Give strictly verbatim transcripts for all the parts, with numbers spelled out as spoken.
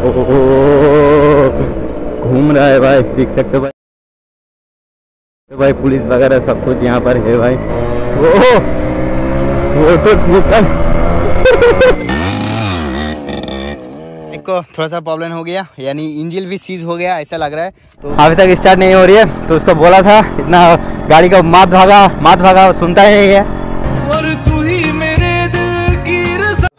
घूम रहा है भाई, देख सकते हो भाई भाई पुलिस वगैरह सब कुछ यहाँ पर है भाई। वो वो तो देखो थोड़ा सा प्रॉब्लम हो गया, यानी इंजन भी सीज हो गया ऐसा लग रहा है। तो अभी तक स्टार्ट नहीं हो रही है, तो उसको बोला था इतना गाड़ी का मात भागा मात भागा सुनता है ये।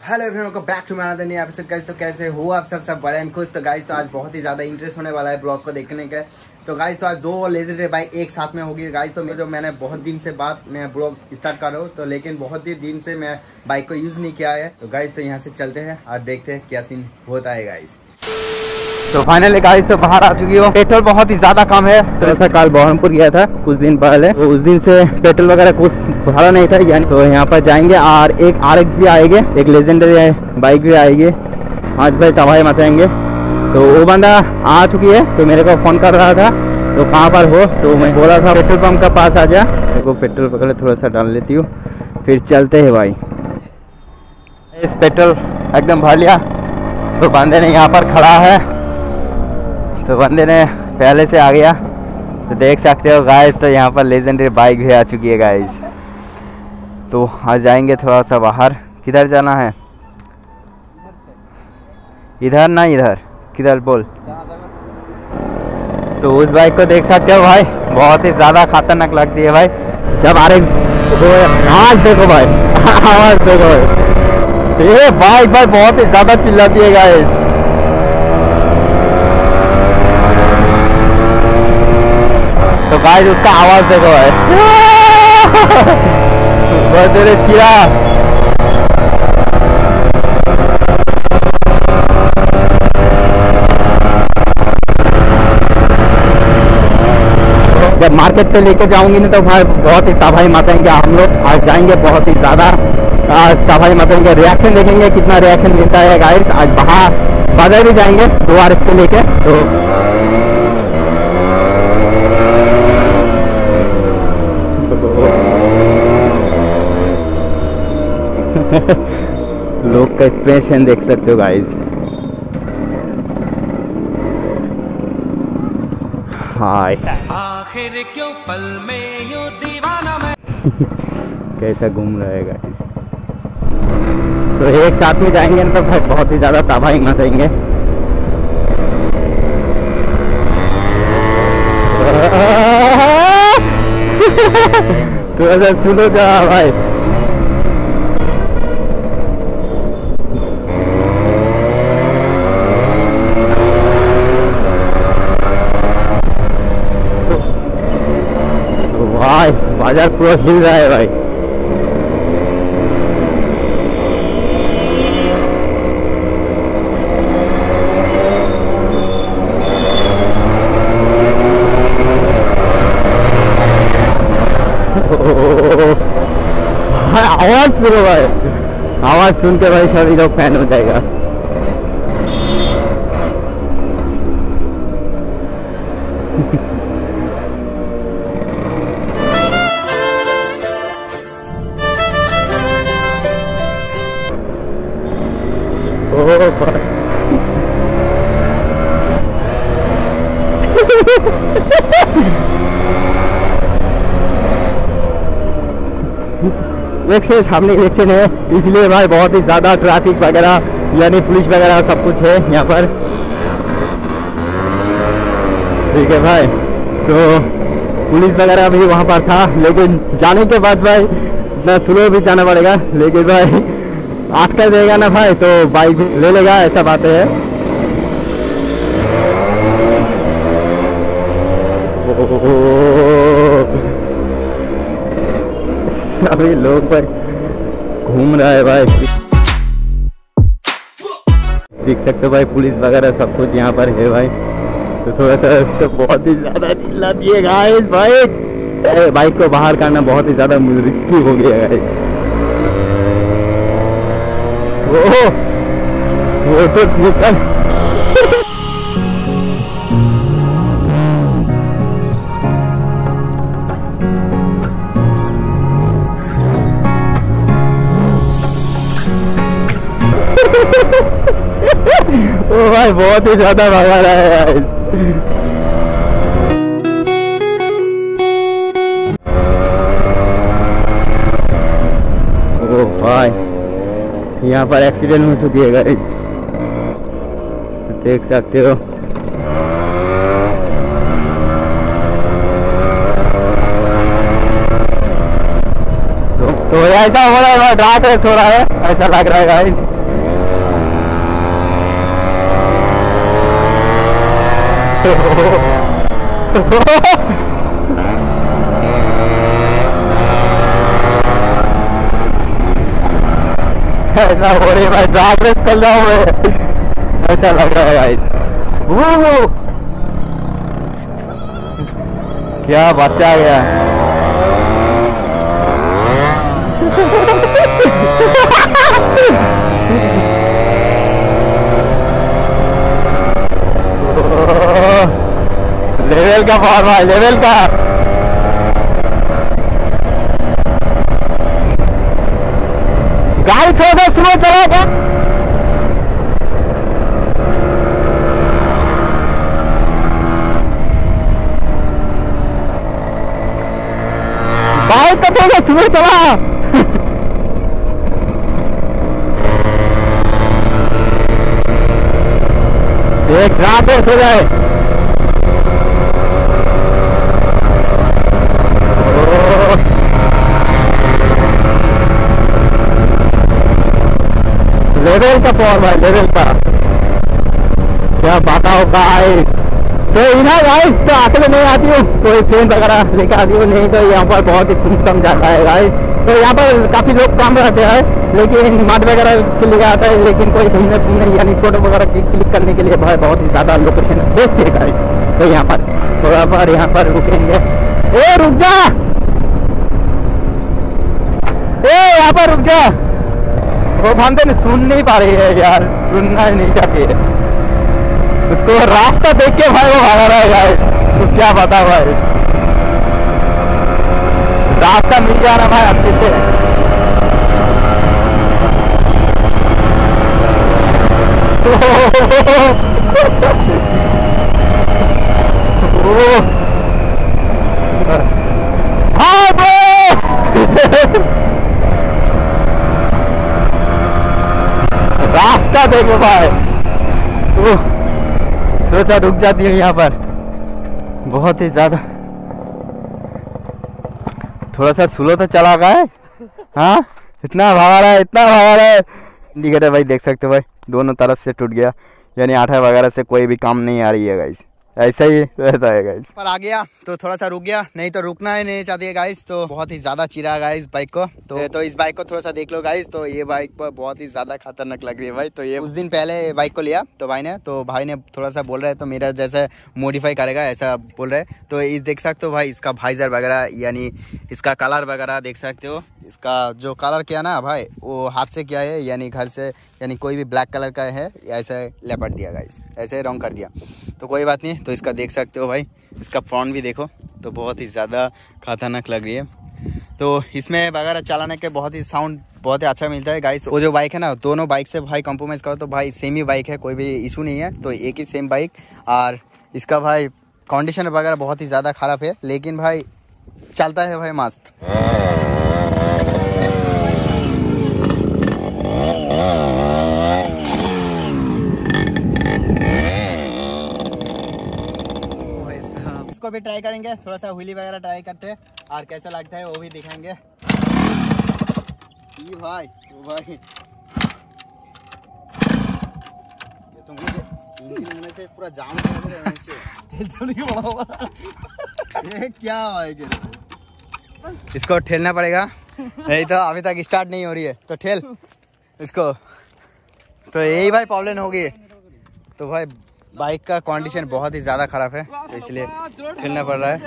Hello everyone, welcome back to my another new episode guys. तो कैसे हो आप सब सब बड़े एंड खुश। तो गाइस तो आज बहुत ही ज़्यादा इंटरेस्ट होने वाला है ब्लॉग को देखने का। तो गाइस तो आज दो लेजेंडरी बाइक एक साथ में होगी गाइस। तो मैं जो मैंने बहुत दिन से बाद मैं ब्लॉग स्टार्ट कर रहा हूँ, तो लेकिन बहुत ही दिन से मैं बाइक को यूज़ नहीं किया है। तो गाइस तो यहाँ से चलते हैं और देखते हैं क्या सीन होता है गाइस। तो फाइनली गाइस तो बाहर आ चुकी हो। पेट्रोल बहुत ही ज्यादा कम है। तो ऐसा काल बहरमपुर गया था कुछ दिन पहले, तो उस दिन से पेट्रोल वगैरह कुछ भरा नहीं था यानी। तो यहाँ पर जाएंगे और एक आरएक्स भी आएगी, एक लेजेंडरी बाइक भी आएगी। आज भाई तबाही मचाएंगे। तो वो बंदा आ चुकी है, तो मेरे को फोन कर रहा था तो कहाँ पर हो, तो मैं बोला था पेट्रोल पंप के पास आ जा। देखो पेट्रोल वगैरह थोड़ा सा डाल लेती हूँ, फिर चलते है भाई। इस पेट्रोल एकदम भर लिया। तो बंदे ने यहाँ पर खड़ा है, तो बंदे ने पहले से आ गया। तो देख सकते हो गाइस तो यहाँ पर लेजेंडरी बाइक भी आ चुकी है गाइस। तो आ जाएंगे थोड़ा सा बाहर। किधर जाना है? इधर ना इधर, किधर बोल। तो उस बाइक को देख सकते हो भाई, बहुत ही ज़्यादा खतरनाक लगती है भाई। जब आ रहे आवाज़ देखो भाई, आवाज़ देखो भाई, ये बाइक भाई बहुत ही ज़्यादा चिल्लाती है गाइस। तो गाइस उसका आवाज देखो भाई, बहुत तेरे चिरा। जब मार्केट पे लेके जाऊंगी ना तो भाई बहुत ही तबाही मचाएंगे हम लोग। आज जाएंगे बहुत ही ज्यादा तबाही मचाएंगे। रिएक्शन देखेंगे कितना रिएक्शन मिलता है गाइस। आज बाहर बाजार भी जाएंगे दो आर एस को लेके। तो लोग का एक्सप्रेशन देख सकते हो गाइस। हाय आखिर क्यों पल में यूं दीवाना मैं कैसा घूम रहा है गाइस। तो एक साथ में जाएंगे ना तो भाई बहुत ही ज्यादा तबाही मचाएंगे। तो ऐसा सुनो जा भाई। बाजार पूरा हिल रहा है भाई। आवाज सुनो भाई, आवाज सुन के भाई सभी लोग फैन हो जाएगा। इलेक्शन सामने इलेक्शन है, इसलिए भाई बहुत ही ज्यादा ट्रैफिक वगैरह यानी पुलिस वगैरह सब कुछ है यहाँ पर। ठीक है भाई, तो पुलिस वगैरह भी वहाँ पर था, लेकिन जाने के बाद भाई इतना स्लो भी जाना पड़ेगा। लेकिन भाई आटका देगा ना भाई तो बाइक भी ले लेगा, ऐसा बातें है। सभी लोग पर घूम रहा है भाई, देख सकते हो भाई। पुलिस वगैरह सब कुछ यहाँ पर है भाई। तो थोड़ा सा सब बहुत ही ज्यादा चिल्लाती है गाइस भाई। बाइक को बाहर करना बहुत ही ज्यादा रिस्की हो गया गाइस। वो वो तो ओ भाई बहुत ही ज्यादा भगा रहा है यार। ओ भाई यहाँ पर एक्सीडेंट हो चुकी है गाइस, देख सकते हो। तो ऐसा हो रहा है, रात रेस हो रहा है, ऐसा लग रहा है गाइस। ऐसा हो रही है भाई, रात रेस कर रहा हूँ, ऐसा लग रहा है गाइस। वो वो क्या बच्चा गया लेवल का पार भाई, लेवल का। गाड़ी थोड़ा स्लो चलाओ, बाइक का थोड़ा स्लो चला। एक रात रेस हो जाए। लेवल का फॉर्म है, लेवल का क्या बताओ गाइस। तो इना गाइस तो आखिर नहीं आती हूँ, कोई ट्रेन वगैरह लेकर आती हूँ, नहीं तो यहाँ पर बहुत ही सुनसम जाता है गाइस। तो यहाँ पर काफी लोग काम रहते हैं, लेकिन मार्ट वगैरह के लिए आता है, लेकिन कोई घूमने फिरने यानी फोटो वगैरह क्लिक करने के लिए भाई बहुत ही ज़्यादा लोकेशन बेस्ट है गाइस। तो यहाँ पर थोड़ा पर यहाँ पर रुकेंगे। ए रुक जा, ए यहाँ पर रुक जा। वो भांदन सुन नहीं पा रही है यार, सुनना ही नहीं चाहती है, उसको रास्ता देख के भाई वो भागा रहा है गाइस। तो क्या बता भाई, रास्ता मिल जाना भाई अच्छे से। रास्ता देखो भाई, थोड़ा सा रुक जाती है यहाँ पर, बहुत ही ज्यादा। थोड़ा सा स्लो तो चला गए, हाँ इतना भागा रहा है, इतना भागा रहा है। इंडिकेटर भाई देख सकते हो भाई, दोनों तरफ से टूट गया, यानी आठा वगैरह से कोई भी काम नहीं आ रही है गाइस, ऐसा ही रहता है गाइस। पर आ गया तो थोड़ा सा रुक गया, नहीं तो रुकना ही नहीं चाहती है गाइस। तो बहुत ही ज्यादा चिरा गाइस बाइक को। तो, तो इस बाइक को थोड़ा सा देख लो गाइस। तो ये बाइक पर बहुत ही ज्यादा खतरनाक लग रही है भाई। तो ये उस दिन पहले बाइक को लिया तो भाई ने तो भाई ने थोड़ा सा बोल रहा है, तो मेरा जैसे मॉडिफाई करेगा ऐसा बोल रहा है। तो ये देख सकते हो भाई, इसका वाइजर वगैरह यानी इसका कलर वगैरह देख सकते हो। इसका जो कलर किया ना भाई, वो हाथ से किया है, यानी घर से, यानी कोई भी ब्लैक कलर का है ऐसे लपेट दिया गाइस, ऐसे रंग कर दिया। तो कोई बात नहीं। तो इसका देख सकते हो भाई, इसका फ्रंट भी देखो, तो बहुत ही ज़्यादा खतरनाक लग रही है। तो इसमें वगैरह चलाने के बहुत ही साउंड बहुत ही अच्छा मिलता है गाइस। वो जो बाइक है ना, दोनों बाइक से भाई कॉम्प्रोमाइज़ करो तो भाई सेम ही बाइक है, कोई भी इशू नहीं है। तो एक ही सेम बाइक, और इसका भाई कंडीशन वगैरह बहुत ही ज़्यादा ख़राब है, लेकिन भाई चलता है भाई मस्त। को भी ट्राई करेंगे, थोड़ा सा व्हीली वगैरह ट्राई करते हैं और कैसा लगता है वो भी दिखाएंगे। ये भाई, वो भाई ये तो मुझे इंजन में से पूरा जाम कर दे रहा है नीचे, तेल नहीं बढ़ा हुआ। ये क्या भाई के इसको ठेलना पड़ेगा, नहीं तो अभी तक स्टार्ट नहीं हो रही है। तो ठेल इसको, तो यही भाई प्रॉब्लम होगी। तो भाई बाइक का कंडीशन बहुत ही ज़्यादा ख़राब है, तो इसलिए खेलना पड़ रहा है।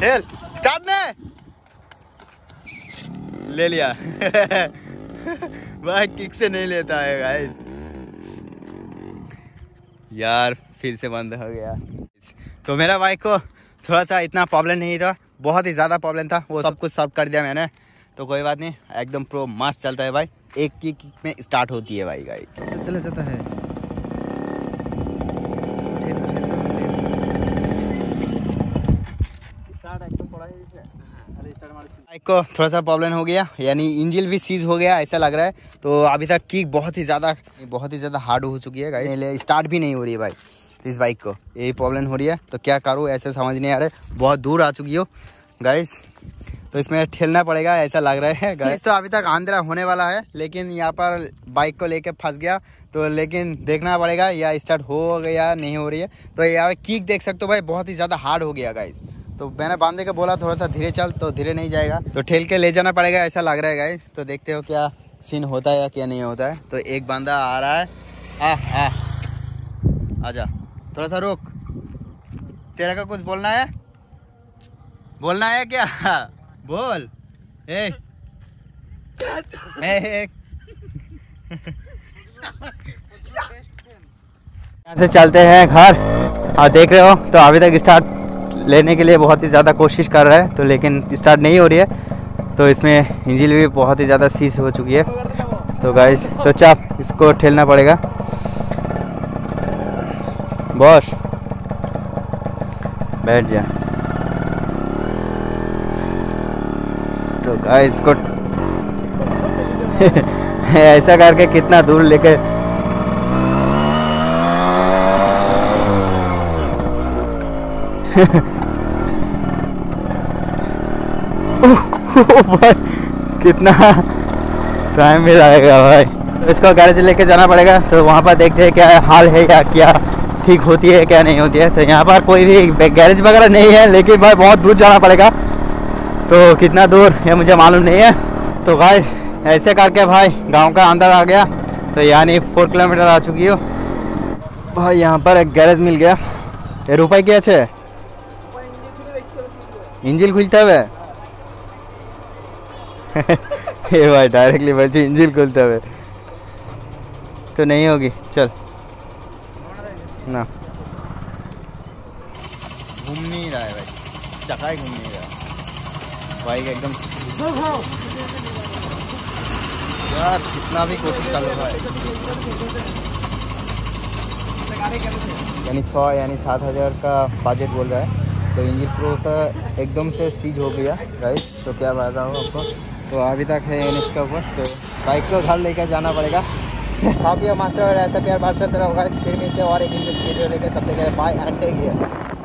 खेल स्टार्ट ने ले लिया। भाई किक से नहीं लेता है गाइस। यार फिर से बंद हो गया। तो मेरा बाइक को थोड़ा सा इतना प्रॉब्लम नहीं था, बहुत ही ज़्यादा प्रॉब्लम था, वो सब कुछ सॉल्व कर दिया मैंने। तो कोई बात नहीं, एकदम प्रो मस्त चलता है भाई। एक किक में स्टार्ट होती है भाई गाइस, चला जाता है। बाइक को थोड़ा सा प्रॉब्लम हो गया, यानी इंजन भी सीज हो गया ऐसा लग रहा है। तो अभी तक किक बहुत ही ज़्यादा बहुत ही ज़्यादा हार्ड हो चुकी है गाइस, स्टार्ट भी नहीं हो रही है भाई इस बाइक को, यही प्रॉब्लम हो रही है। तो क्या करूँ ऐसे समझ नहीं आ रहा, बहुत दूर आ चुकी हो गाइस, तो इसमें ठेलना पड़ेगा ऐसा लग रहा है गाइस। तो अभी तक आंध्रा होने वाला है, लेकिन यहाँ पर बाइक को लेकर फंस गया, तो लेकिन देखना पड़ेगा या स्टार्ट हो गया नहीं हो रही है। तो यहाँ किक देख सकते हो भाई, बहुत ही ज़्यादा हार्ड हो गया गाइस। तो मैंने बांधे के बोला थोड़ा सा धीरे चल, तो धीरे नहीं जाएगा, तो ठेल के ले जाना पड़ेगा ऐसा लग रहा है गाइस। तो देखते हो क्या सीन होता है या क्या नहीं होता है। तो एक बांधा आ रहा है, आह आह आजा थोड़ा सा रुक, तेरा का कुछ बोलना है बोलना है क्या, बोल ए ए यहाँ से चलते हैं घर। और देख रहे हो तो अभी तक स्टार्ट लेने के लिए बहुत ही ज़्यादा कोशिश कर रहा है, तो लेकिन स्टार्ट नहीं हो रही है। तो इसमें इंजन भी बहुत ही ज़्यादा सीज हो चुकी है। तो गाइस तो चाप इसको ठेलना पड़ेगा बॉस, बैठ जा। तो गाइस इसको ऐसा करके कितना दूर लेके भाई कितना टाइम भी लगेगा भाई। तो इसको गैरेज लेके जाना पड़ेगा, तो वहाँ पर देखते हैं क्या हाल है या क्या ठीक होती है क्या नहीं होती है। तो यहाँ पर कोई भी गैरेज वगैरह नहीं है, लेकिन भाई बहुत दूर जाना पड़ेगा, तो कितना दूर ये मुझे मालूम नहीं है। तो भाई ऐसे करके भाई गांव का अंदर आ गया, तो यानी फोर किलोमीटर आ चुकी हो भाई। यहाँ पर एक गैरेज मिल गया, ये रुपये क्या है, इंजन खुलता है ये भाई डायरेक्टली बच्चे इंजन खुलता है तो नहीं होगी, चल ना घूम नहीं रहा है भाई, चक्का ही घूम नहीं रहा भाई एकदम। यार कितना भी कोशिश कर लो भाई, यानी सौ यानी सात हज़ार का बजट बोल रहा है। तो इंजन प्रोसा एकदम से सीज हो गया गाइस, तो क्या बात हो आपको। तो अभी तक है एन एच का ऊपर, तो बाइक को घर लेकर जाना पड़ेगा। आप या मास्टर और ऐसा प्यार बात से तरह होगा इस फिर मिलते और एक इंजन वीडियो लेकर, तब तक बाय एंड टेक केयर।